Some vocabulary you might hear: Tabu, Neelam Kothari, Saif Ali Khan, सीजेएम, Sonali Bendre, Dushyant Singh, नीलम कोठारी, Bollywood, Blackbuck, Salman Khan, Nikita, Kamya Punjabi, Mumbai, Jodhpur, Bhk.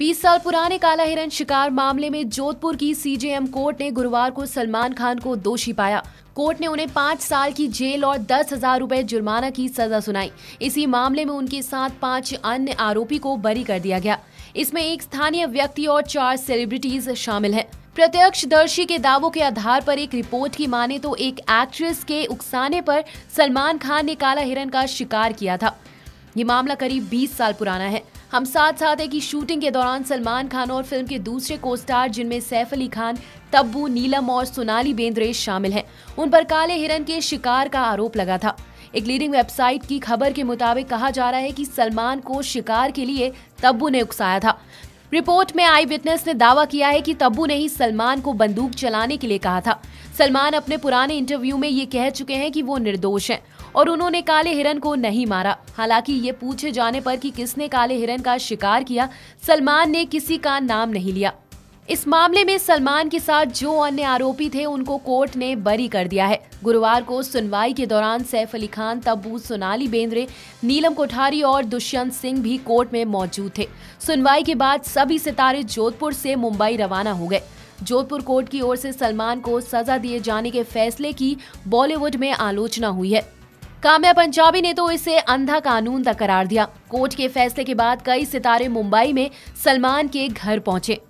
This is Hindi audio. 20 साल पुराने काला हिरण शिकार मामले में जोधपुर की सीजेएम कोर्ट ने गुरुवार को सलमान खान को दोषी पाया। कोर्ट ने उन्हें 5 साल की जेल और 10,000 रुपए जुर्माना की सजा सुनाई। इसी मामले में उनके साथ 5 अन्य आरोपी को बरी कर दिया गया। इसमें एक स्थानीय व्यक्ति और 4 सेलिब्रिटीज शामिल हैं। प्रत्यक्षदर्शी के दावों के आधार पर एक रिपोर्ट की माने तो एक एक्ट्रेस के उकसाने पर सलमान खान ने काला हिरण का शिकार किया था। ये मामला करीब 20 साल पुराना है। हम साथ है कि शूटिंग के दौरान सलमान खान और फिल्म के दूसरे कोस्टार जिनमें सैफ अली खान, तब्बू, नीलम और सोनाली बेंद्रे शामिल हैं, उन पर काले हिरण के शिकार का आरोप लगा था। एक लीडिंग वेबसाइट की खबर के मुताबिक कहा जा रहा है कि सलमान को शिकार के लिए तब्बू ने उकसाया था। रिपोर्ट में आई विटनेस ने दावा किया है कि तब्बू ने ही सलमान को बंदूक चलाने के लिए कहा था। सलमान अपने पुराने इंटरव्यू में ये कह चुके हैं कि वो निर्दोष हैं और उन्होंने काले हिरण को नहीं मारा। हालांकि ये पूछे जाने पर कि किसने काले हिरण का शिकार किया, सलमान ने किसी का नाम नहीं लिया। इस मामले में सलमान के साथ जो अन्य आरोपी थे उनको कोर्ट ने बरी कर दिया है। गुरुवार को सुनवाई के दौरान सैफ अली खान, तब्बू, सोनाली बेंद्रे, नीलम कोठारी और दुष्यंत सिंह भी कोर्ट में मौजूद थे। सुनवाई के बाद सभी सितारे जोधपुर से मुंबई रवाना हो गए। जोधपुर कोर्ट की ओर से सलमान को सजा दिए जाने के फैसले की बॉलीवुड में आलोचना हुई है। काम्या पंजाबी ने तो इसे अंधा कानून तक करार दिया। कोर्ट के फैसले के बाद कई सितारे मुंबई में सलमान के घर पहुंचे।